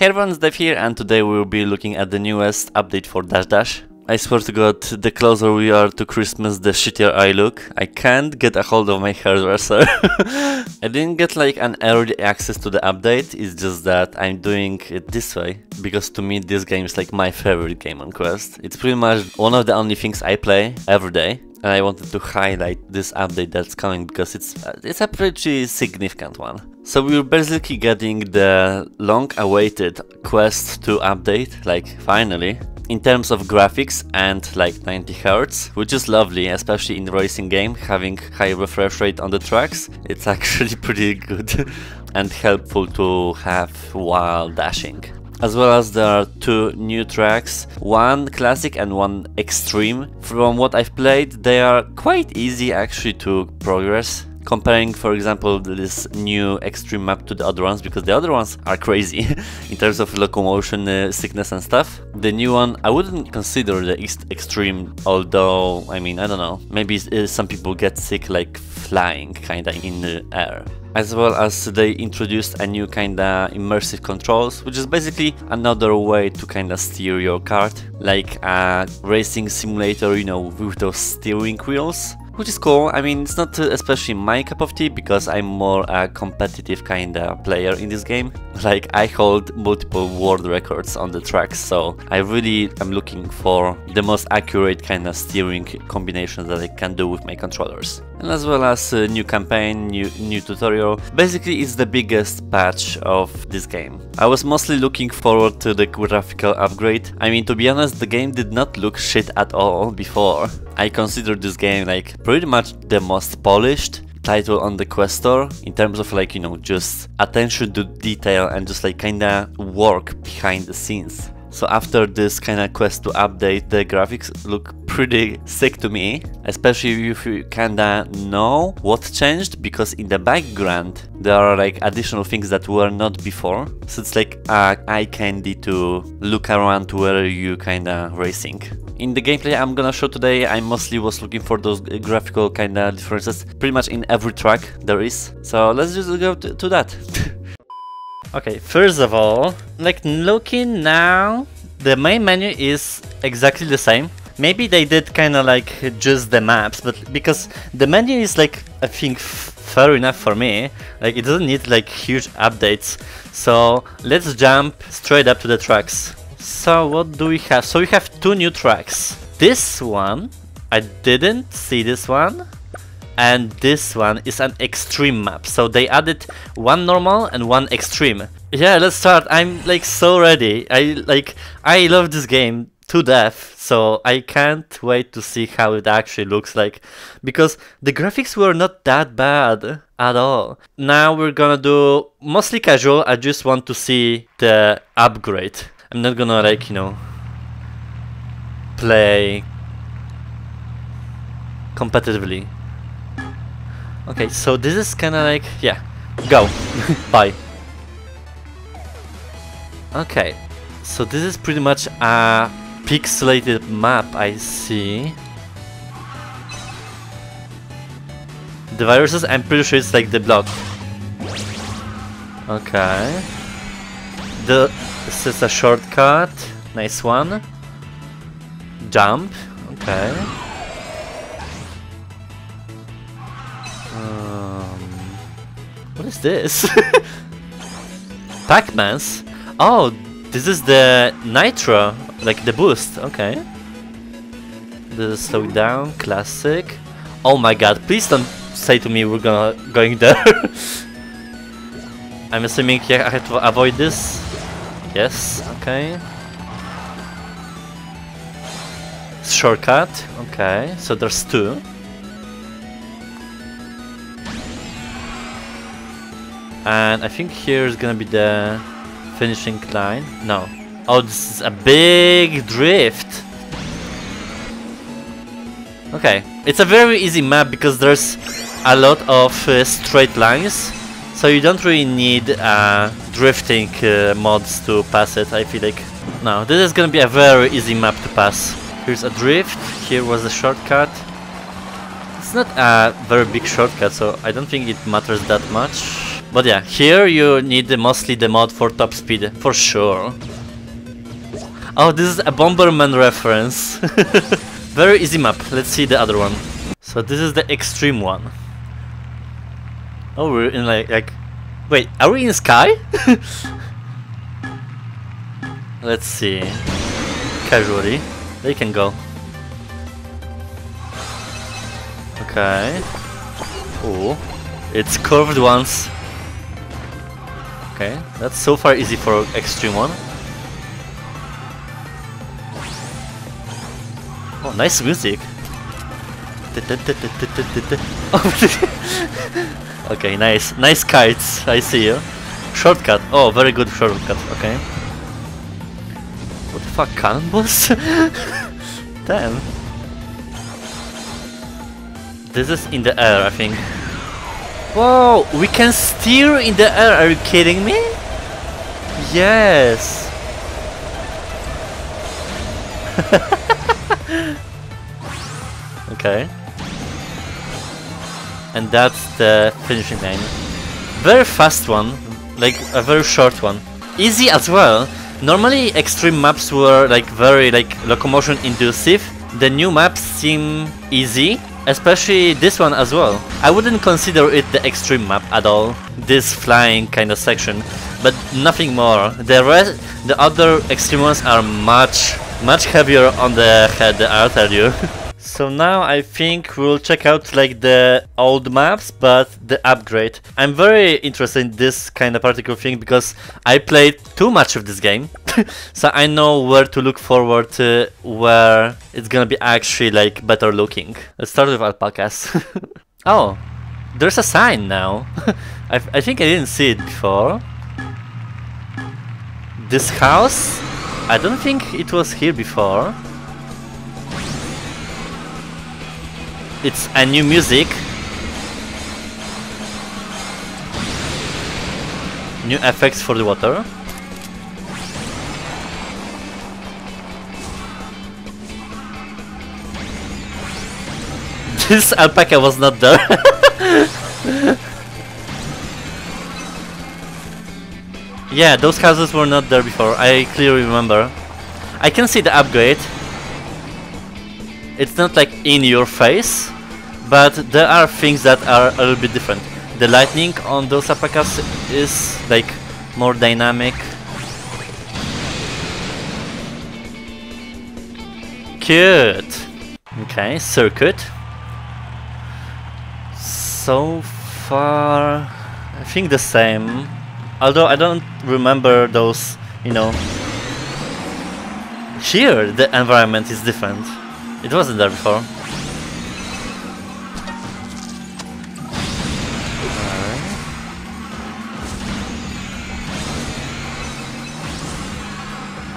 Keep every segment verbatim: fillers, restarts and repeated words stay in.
Hey everyone, it's Dave here, and today we will be looking at the newest update for Dash Dash. I swear to God, the closer we are to Christmas, the shittier I look. I can't get a hold of my hairdresser. I didn't get like an early access to the update, it's just that I'm doing it this way, because to me this game is like my favorite game on Quest. It's pretty much one of the only things I play every day. And I wanted to highlight this update that's coming because it's it's a pretty significant one. So we're basically getting the long-awaited Quest two update, like finally, in terms of graphics and like ninety hertz, which is lovely, especially in racing game, having high refresh rate on the tracks. It's actually pretty good and helpful to have while dashing. As well as there are two new tracks, one classic and one extreme. From what I've played, they are quite easy actually to progress, comparing for example this new extreme map to the other ones, because the other ones are crazy in terms of locomotion uh, sickness and stuff. The new one, I wouldn't consider the extreme, although, I mean, I don't know, maybe uh, some people get sick like flying kinda in the air. As well as they introduced a new kinda immersive controls, which is basically another way to kinda steer your kart, like a racing simulator, you know, with those steering wheels, which is cool. I mean, it's not especially my cup of tea, because I'm more a competitive kinda player in this game. Like, I hold multiple world records on the tracks, so I really am looking for the most accurate kinda steering combinations that I can do with my controllers. And as well as a new campaign, new, new tutorial. Basically, it's the biggest patch of this game. I was mostly looking forward to the graphical upgrade. I mean, to be honest, the game did not look shit at all before. I considered this game like pretty much the most polished title on the Quest Store in terms of like, you know, just attention to detail and just like kinda work behind the scenes. So after this kinda Quest two update, the graphics look pretty sick to me, especially if you kinda know what changed, because in the background there are like additional things that were not before, so it's like uh, eye candy to look around where you kinda racing. In the gameplay I'm gonna show today, I mostly was looking for those graphical kinda differences pretty much in every track there is, so let's just go to, to that. Okay, first of all, like looking now, the main menu is exactly the same. Maybe they did kind of like just the maps, but because the menu is like, I think fair enough for me, like it doesn't need like huge updates. So let's jump straight up to the tracks. So what do we have? So we have two new tracks. This one, I didn't see this one. And this one is an extreme map, so they added one normal and one extreme. Yeah, let's start. I'm like so ready. I like I love this game to death, so I can't wait to see how it actually looks like, because the graphics were not that bad at all. Now we're gonna do mostly casual. I just want to see the upgrade. I'm not gonna like, you know, play competitively. Okay, so this is kind of like, yeah, go, bye. Okay, so this is pretty much a pixelated map, I see. The viruses, I'm pretty sure it's like the block. Okay. The, this is a shortcut, nice one. Jump, okay. What is this? Pac-Man's? Oh, this is the nitro, like the boost, okay. This is slow down, classic. Oh my god, please don't say to me we're gonna going there. I'm assuming yeah, I have to avoid this. Yes, okay. Shortcut, okay, so there's two. And I think here is gonna be the finishing line. No. Oh, this is a big drift. Okay. It's a very easy map because there's a lot of uh, straight lines. So you don't really need uh, drifting uh, mods to pass it, I feel like. No, this is gonna be a very easy map to pass. Here's a drift. Here was a shortcut. It's not a very big shortcut, so I don't think it matters that much. But yeah, here you need mostly the mod for top speed, for sure. Oh, this is a Bomberman reference. Very easy map, let's see the other one. So this is the extreme one. Oh, we're in like... like wait, are we in sky? Let's see. Casually. They can go. Okay. Oh, it's curved once. Okay, that's so far easy for extreme one. Oh, nice music. Okay, nice. Nice kites, I see you. Shortcut. Oh, very good shortcut, okay. What the fuck, cannonballs? Damn. This is in the air, I think. Whoa, we can steer in the air, are you kidding me? Yes. Okay. And that's the finishing line. Very fast one, like a very short one. Easy as well. Normally extreme maps were like very like locomotion inducive. The new maps seem easy. Especially this one as well. I wouldn't consider it the extreme map at all, this flying kind of section, but nothing more. The rest, the other extreme ones are much, much heavier on the head, I'll tell you. So now I think we'll check out like the old maps, but the upgrade. I'm very interested in this kind of particular thing because I played too much of this game. So I know where to look forward to, where it's gonna be actually like better looking. Let's start with alpacas. Oh, there's a sign now. I, I think I didn't see it before. This house? I don't think it was here before. It's a new music. New effects for the water. This alpaca was not there. Yeah, those houses were not there before. I clearly remember. I can see the upgrade. It's not like in your face, but there are things that are a little bit different. The lightning on those alpacas is like more dynamic. Cute. Okay, circuit. So far, I think the same. Although I don't remember those, you know. Here, the environment is different. It wasn't there before.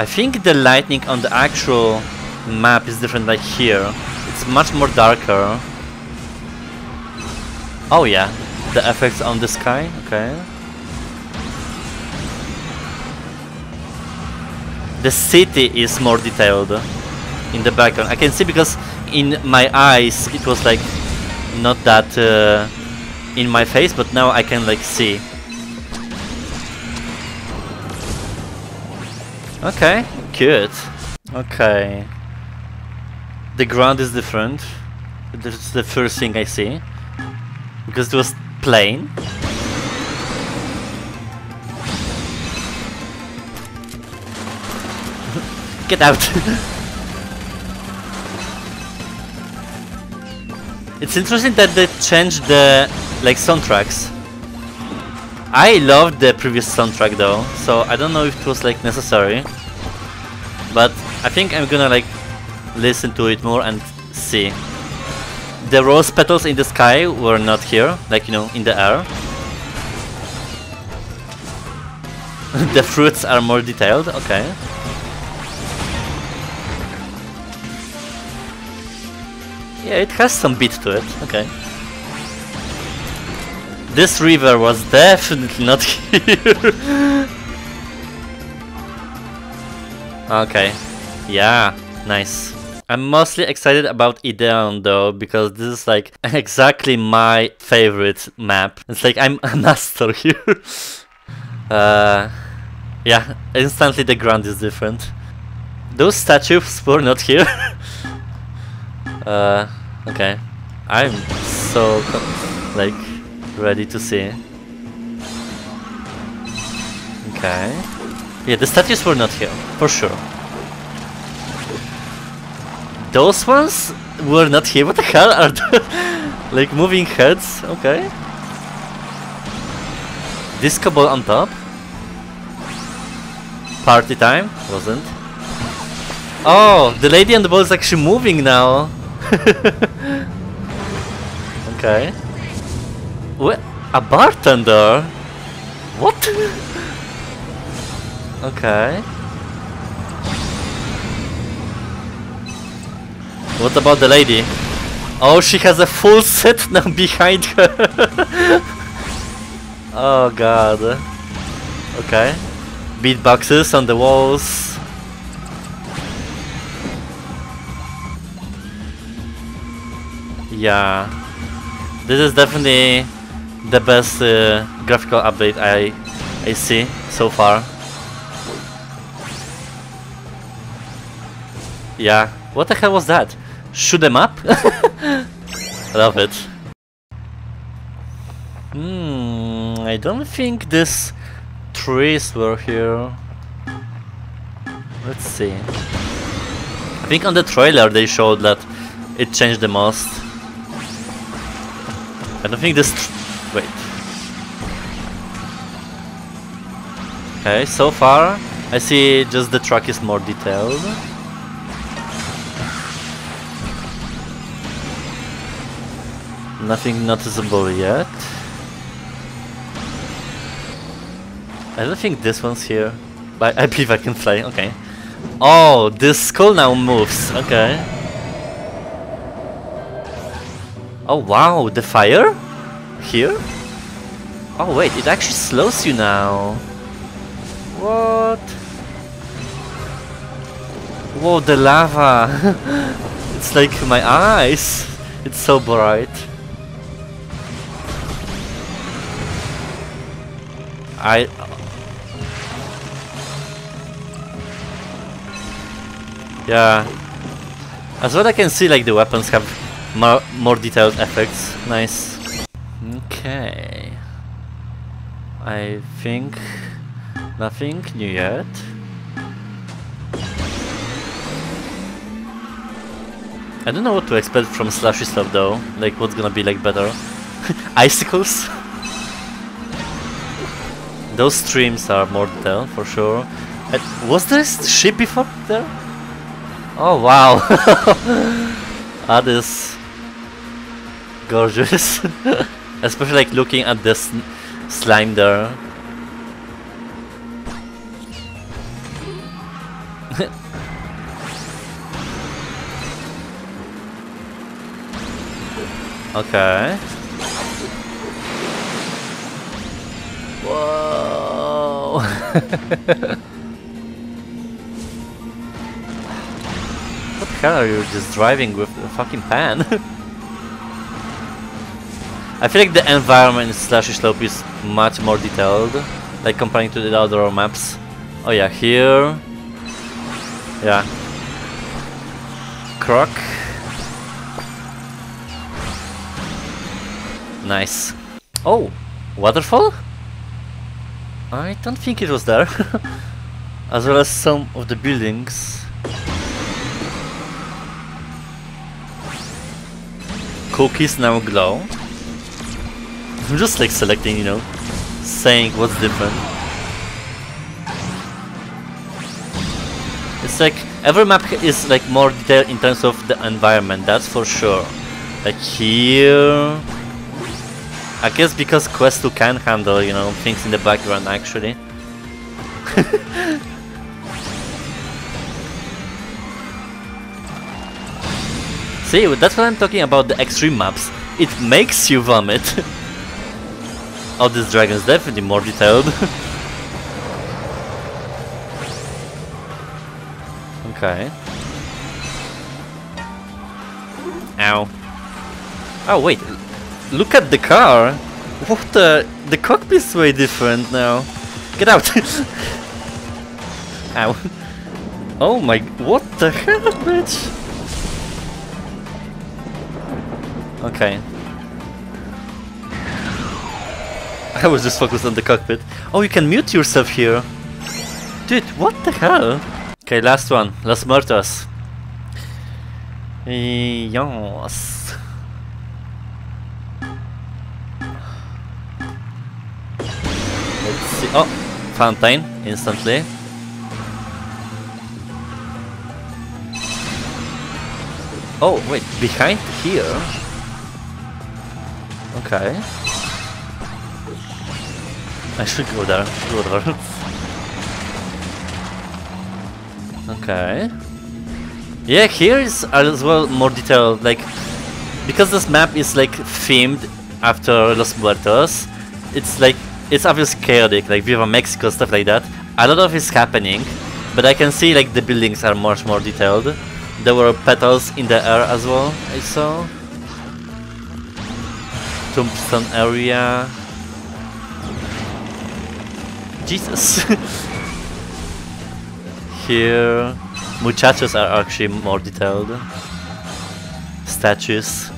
I think the lighting on the actual map is different, like here. It's much more darker. Oh yeah, the effects on the sky, okay. The city is more detailed. In the background, I can see because in my eyes it was like not that uh, in my face, but now I can like see. Okay, cute. Okay, the ground is different. That's the first thing I see because it was plain. Get out. It's interesting that they changed the like soundtracks. I loved the previous soundtrack though, so I don't know if it was like necessary. But I think I'm gonna like listen to it more and see. The rose petals in the sky were not here, like you know, in the air. The fruits are more detailed, okay. Yeah, it has some beat to it, okay. This river was definitely not here. Okay, yeah, nice. I'm mostly excited about Ideon though, because this is like exactly my favorite map. It's like I'm a master here. uh, yeah, instantly the ground is different. Those statues were not here. uh, okay, I'm so like ready to see. Okay, yeah, the statues were not here for sure. Those ones were not here. What the hell are those? Like moving heads? Okay. Disco ball on top. Party time? Wasn't. Oh, the lady and the ball is actually moving now. Okay. What? A bartender? What? Okay. What about the lady? Oh, she has a full set now behind her. Oh god. Okay. Beatboxes on the walls. Yeah. This is definitely the best uh, graphical update I I see so far. Yeah. What the hell was that? Shoot them up? Love it. Hmm, I don't think these trees were here. Let's see. I think on the trailer they showed that it changed the most. I don't think this... Tr wait. Okay, so far I see just the track is more detailed. Nothing noticeable yet. I don't think this one's here. But I believe I can fly, okay. Oh, this skull now moves, okay. Oh wow, the fire? Here? Oh wait, it actually slows you now. What? Whoa, the lava. It's like my eyes. It's so bright. I... Yeah. As well I can see, like, the weapons have more, more detailed effects. Nice. Okay. I think... nothing new yet. I don't know what to expect from slashy stuff though. Like, what's gonna be, like, better? Icicles? Those streams are more detailed for sure. Uh, was there a ship before there? Oh wow! That is gorgeous. Especially like looking at this slime there. Okay. Whoa. What the hell are you just driving with a fucking pan? I feel like the environment in Slashy Slope is much more detailed, like comparing to the other maps. Oh yeah, here. Yeah. Croc. Nice. Oh, waterfall? I don't think it was there. As well as some of the buildings. Cookies now glow. I'm just like selecting, you know, saying what's different. It's like every map is like more detailed in terms of the environment, that's for sure. Like here. I guess because Quest two can handle, you know, things in the background actually. See, that's what I'm talking about, the extreme maps. It makes you vomit. Oh, this dragon is definitely more detailed. Okay. Ow. Oh, wait. Look at the car. What the... The cockpit's way different now. Get out. Ow. Oh my... What the hell, bitch? Okay. I was just focused on the cockpit. Oh, you can mute yourself here. Dude, what the hell? Okay, last one. Los Muertos. Yes. Let's see. Oh, fountain instantly. Oh, wait, behind here? Okay. I should go there. Go there. Okay. Yeah, here is as well more detailed, like, because this map is like themed after Los Muertos, it's like, it's obviously chaotic, like Viva Mexico, stuff like that. A lot of it's happening, but I can see like the buildings are much more detailed. There were petals in the air as well, I saw. Tombstone area. Jesus. Here. Muchachos are actually more detailed. Statues.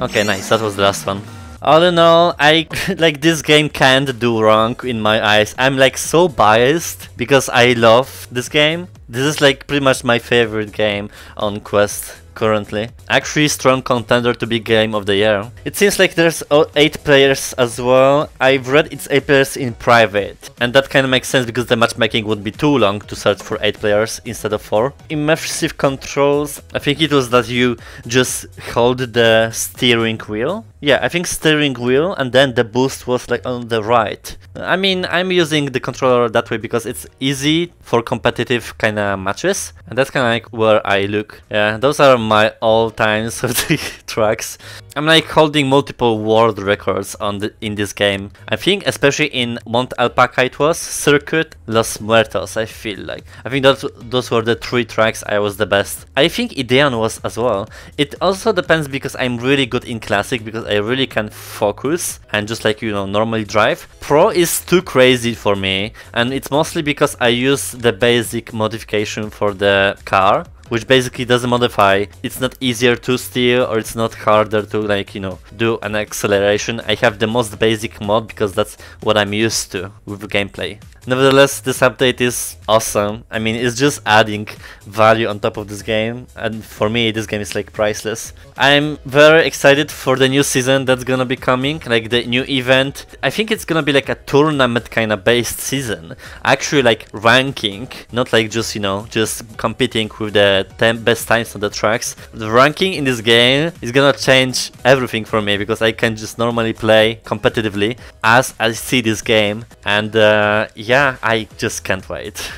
Okay, nice, that was the last one. All in all, I like this game can't do wrong in my eyes. I'm like so biased because I love this game. This is like pretty much my favorite game on Quest currently. Actually strong contender to be game of the year. It seems like there's eight players as well. I've read it's eight players in private. And that kind of makes sense because the matchmaking would be too long to search for eight players instead of four. Immersive controls. I think it was that you just hold the steering wheel. Yeah, I think steering wheel and then the boost was like on the right. I mean, I'm using the controller that way because it's easy for competitive kind of matches. And that's kind of like where I look. Yeah, those are my all times of the tracks. I'm like holding multiple world records on the, in this game. I think especially in Mount Alpaca it was, Circuit, Los Muertos, I feel like. I think that, those were the three tracks I was the best. I think Ideon was as well. It also depends because I'm really good in Classic because I really can focus and just like, you know, normally drive. Pro is too crazy for me and it's mostly because I use the basic modification for the car, which basically doesn't modify. It's not easier to steer or it's not harder to like, you know, do an acceleration. I have the most basic mod because that's what I'm used to with gameplay. Nevertheless, this update is awesome. I mean, it's just adding value on top of this game, and for me this game is like priceless. I'm very excited for the new season that's gonna be coming, like the new event. I think it's gonna be like a tournament kind of based season, actually like ranking, not like just, you know, just competing with the ten best times on the tracks. The ranking in this game is gonna change everything for me because I can just normally play competitively as I see this game, and uh, yeah, I just can't wait.